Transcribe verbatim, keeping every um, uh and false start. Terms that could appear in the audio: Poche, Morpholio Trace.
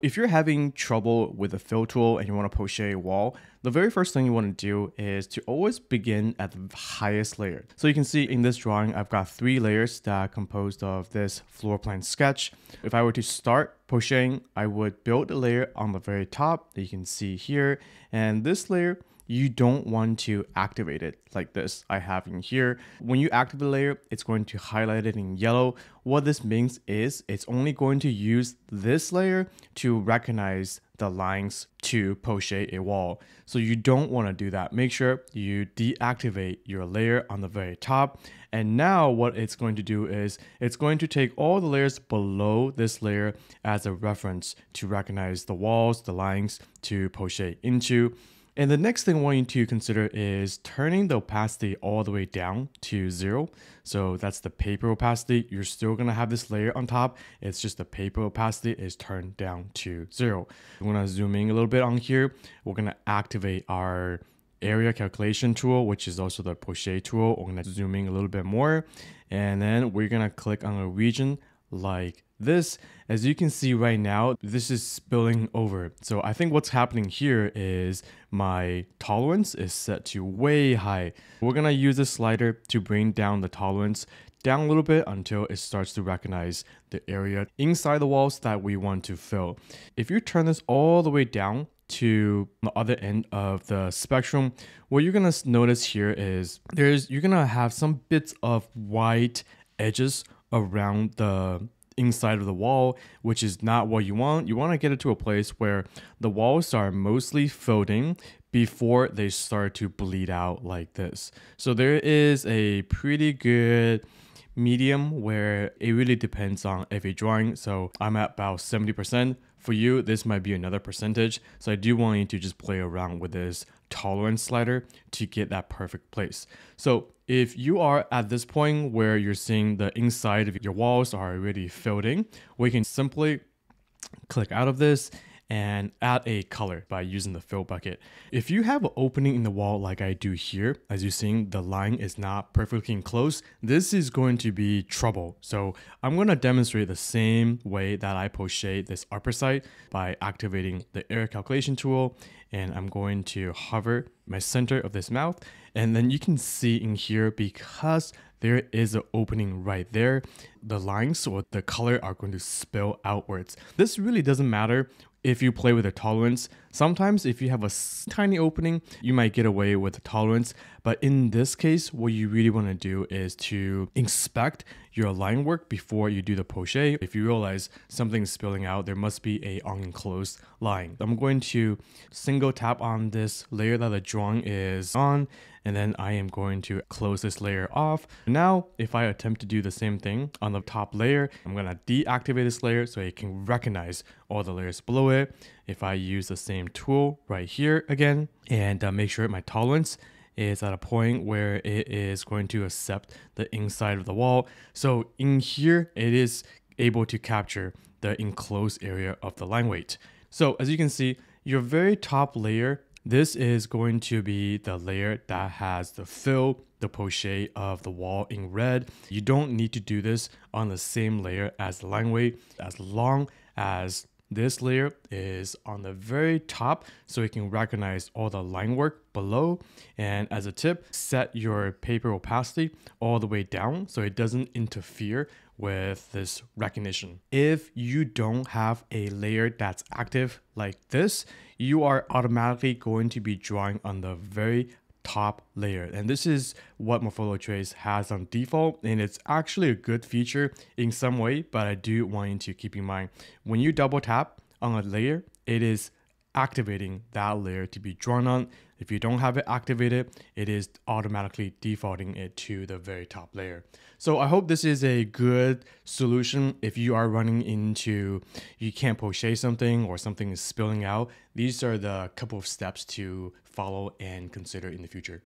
If you're having trouble with a fill tool and you want to poche a wall, the very first thing you want to do is to always begin at the highest layer. So you can see in this drawing, I've got three layers that are composed of this floor plan sketch. If I were to start pocheing, I would build a layer on the very top that you can see here. And this layer, you don't want to activate it like this I have in here. When you activate the layer, it's going to highlight it in yellow. What this means is it's only going to use this layer to recognize the lines to poche a wall. So you don't want to do that. Make sure you deactivate your layer on the very top. And now what it's going to do is it's going to take all the layers below this layer as a reference to recognize the walls, the lines to poche into. And the next thing I want you to consider is turning the opacity all the way down to zero. So that's the paper opacity. You're still gonna have this layer on top. It's just the paper opacity is turned down to zero. I'm gonna zoom in a little bit on here. We're gonna activate our area calculation tool, which is also the poche tool. We're gonna zoom in a little bit more. And then we're gonna click on a region like this. As you can see right now, this is spilling over. So I think what's happening here is my tolerance is set to way high. We're gonna use this slider to bring down the tolerance down a little bit until it starts to recognize the area inside the walls that we want to fill. If you turn this all the way down to the other end of the spectrum, what you're gonna notice here is there's you're gonna have some bits of white edges around the inside of the wall, which is not what you want. You want to get it to a place where the walls are mostly filled in before they start to bleed out like this. So there is a pretty good medium where it really depends on every drawing. So I'm at about seventy percent. For you, this might be another percentage. So I do want you to just play around with this tolerance slider to get that perfect place. So if you are at this point where you're seeing the inside of your walls are already filled in, we can simply click out of this and add a color by using the fill bucket. If you have an opening in the wall like I do here, as you're seeing, the line is not perfectly enclosed. This is going to be trouble. So I'm gonna demonstrate the same way that I poche this upper side by activating the area calculation tool. And I'm going to hover my center of this mouth. And then you can see in here, because there is an opening right there, the lines or the color are going to spill outwards. This really doesn't matter if you play with a tolerance. Sometimes if you have a tiny opening, you might get away with a tolerance. But in this case, what you really want to do is to inspect your line work before you do the poche. If you realize something's spilling out, there must be a unenclosed line. I'm going to single tap on this layer that the drawing is on, and then I am going to close this layer off. Now, if I attempt to do the same thing on the top layer, I'm gonna deactivate this layer so it can recognize all the layers below it. If I use the same tool right here again, and uh, make sure my tolerance is at a point where it is going to accept the inside of the wall. So in here, it is able to capture the enclosed area of the line weight. So as you can see, your very top layer, this is going to be the layer that has the fill, the poche of the wall in red. You don't need to do this on the same layer as the line weight, as long as this layer is on the very top so it can recognize all the line work below. And as a tip, set your paper opacity all the way down so it doesn't interfere with this recognition. If you don't have a layer that's active like this, you are automatically going to be drawing on the very top layer. And this is what Morpholio Trace has on default. And it's actually a good feature in some way, but I do want you to keep in mind, when you double tap on a layer, it is activating that layer to be drawn on. If you don't have it activated, it is automatically defaulting it to the very top layer. So I hope this is a good solution. If you are running into, you can't poche something or something is spilling out, these are the couple of steps to follow and consider in the future.